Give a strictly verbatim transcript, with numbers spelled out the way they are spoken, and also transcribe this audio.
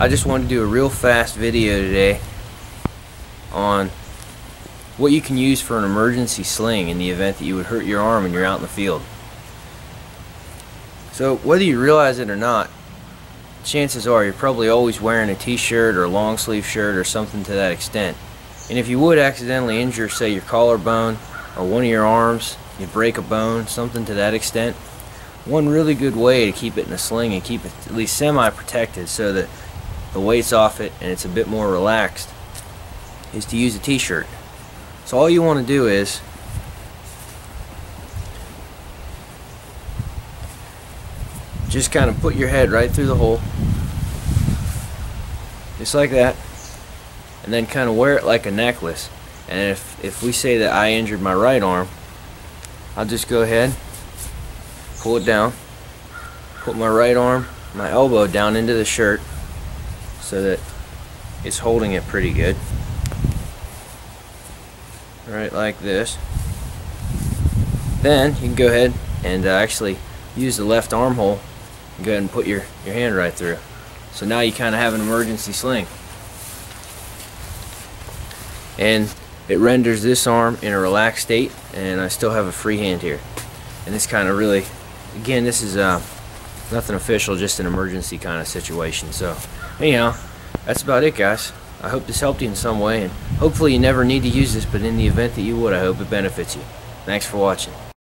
I just wanted to do a real fast video today on what you can use for an emergency sling in the event that you would hurt your arm when you're out in the field. So whether you realize it or not, chances are you're probably always wearing a t-shirt or a long sleeve shirt or something to that extent. And if you would accidentally injure, say, your collarbone or one of your arms, you break a bone, something to that extent, one really good way to keep it in a sling and keep it at least semi-protected so that the weight's off it and it's a bit more relaxed is to use a t-shirt. So all you want to do is just kind of put your head right through the hole, just like that, and then kind of wear it like a necklace. And if, if we say that I injured my right arm, I'll just go ahead, pull it down, put my right arm, my elbow down into the shirt so that it's holding it pretty good. Right like this. Then you can go ahead and uh, actually use the left armhole and go ahead and put your, your hand right through. So now you kind of have an emergency sling. And it renders this arm in a relaxed state, and I still have a free hand here. And this kind of really, again, this is uh, nothing official, just an emergency kind of situation. So anyhow, that's about it, guys. I hope this helped you in some way, and hopefully you never need to use this, but in the event that you would, I hope it benefits you. Thanks for watching.